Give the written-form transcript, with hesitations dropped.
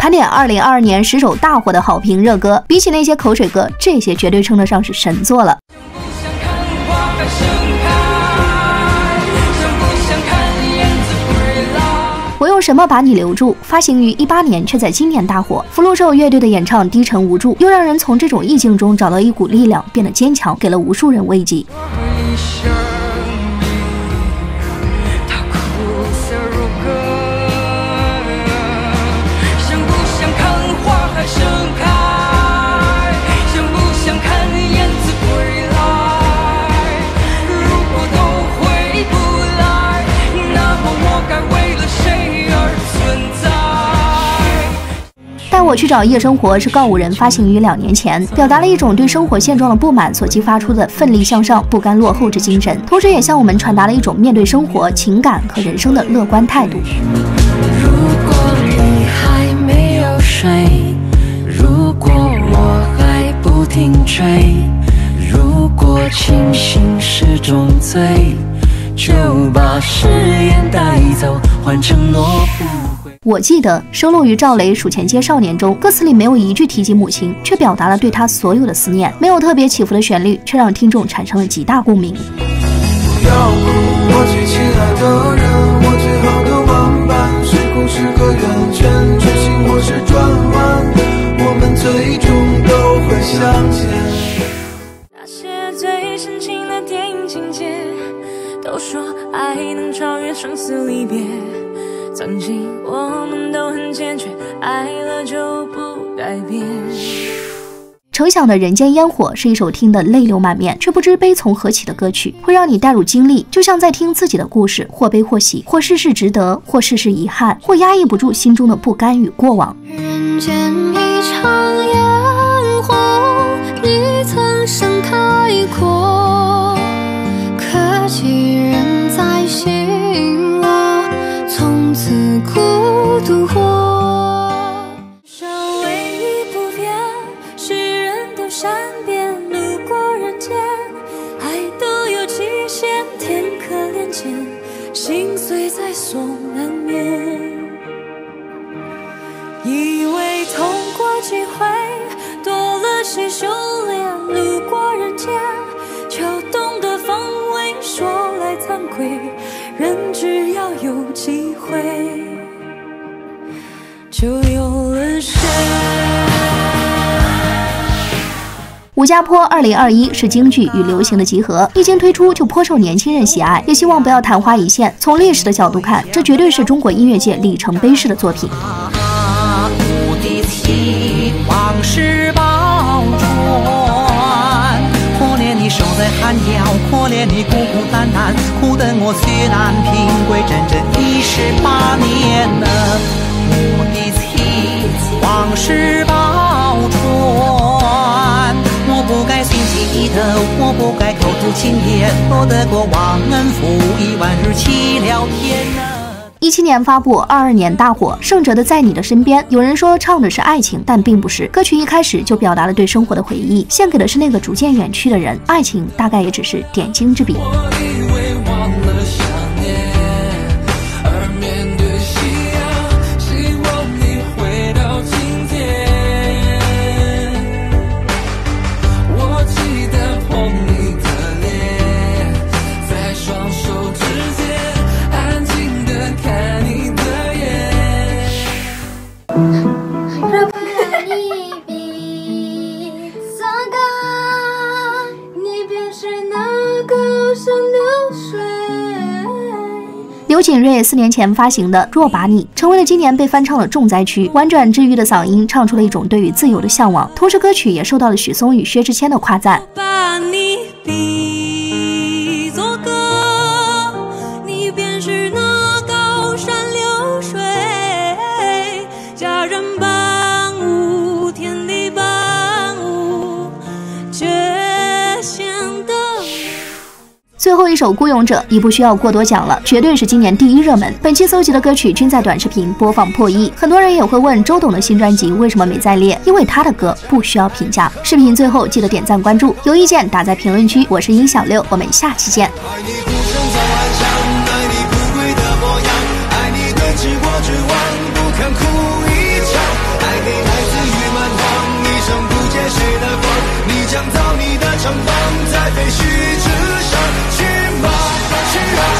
盘点2022年10首大火的好评热歌，比起那些口水歌，这些绝对称得上是神作了。 我用什么把你留住？发行于18年，却在今年大火。福禄寿乐队的演唱低沉无助，又让人从这种意境中找到一股力量，变得坚强，给了无数人慰藉。 带我去找夜生活是告五人发行于2年前，表达了一种对生活现状的不满所激发出的奋力向上、不甘落后之精神，同时也向我们传达了一种面对生活、情感和人生的乐观态度。如果你还没有睡，如果我还不停追，如果清醒是种罪，就把誓言带走，换承诺。 我记得收录于赵雷《数钱街少年》中，歌词里没有一句提及母亲，却表达了对她所有的思念。没有特别起伏的旋律，却让听众产生了极大共鸣。不要哭，我最亲爱的人，我最好的玩伴，时空是个圆圈，觉醒或是转弯，我们最终都会相见。那些最深情的电影情节，都说爱能超越生死离别。 曾经我们都很坚决，爱了就不改变。程响的《人间烟火》是一首听得泪流满面却不知悲从何起的歌曲，会让你带入经历，就像在听自己的故事，或悲或喜，或事事值得，或事事遗憾，或压抑不住心中的不甘与过往。人间一场烟火，你曾盛开过，可惜人在心。 孤独或守唯一不变，世人都善变，路过人间，爱都有极限，天可怜见，心碎在所难免。以为通过机会，多了些修炼，路过人间，就懂得防卫，说来惭愧，人只要有机会。 就有了谁？吴家坡2021是京剧与流行的集合，一经推出就颇受年轻人喜爱，也希望不要昙花一现。从历史的角度看，这绝对是中国音乐界里程碑式的作品。古的情，往事宝船，可怜你守在寒窑，可怜你孤孤单单，苦等我血难平归，整整18年了。 我的妻，往事宝船，我不该心起疑德，我不该口吐轻言，我的过忘恩负义，万日欺了天啊！ 17年发布，22年大火。盛哲的《在你的身边》，有人说唱的是爱情，但并不是。歌曲一开始就表达了对生活的回忆，献给的是那个逐渐远去的人。爱情大概也只是点睛之笔。 刘锦瑞4年前发行的《若把你》成为了今年被翻唱的重灾区，婉转治愈的嗓音唱出了一种对于自由的向往，同时歌曲也受到了许嵩与薛之谦的夸赞。把你比作歌，你便是那高山流水，佳人伴舞，天地伴舞，绝弦的。 最后一首《孤勇者》已不需要过多讲了，绝对是今年第一热门。本期搜集的歌曲均在短视频播放破亿，很多人也会问周董的新专辑为什么没在列，因为他的歌不需要评价。视频最后记得点赞关注，有意见打在评论区。我是殷小六，我们下期见。到你的长风，在废墟之上去吧，去啊！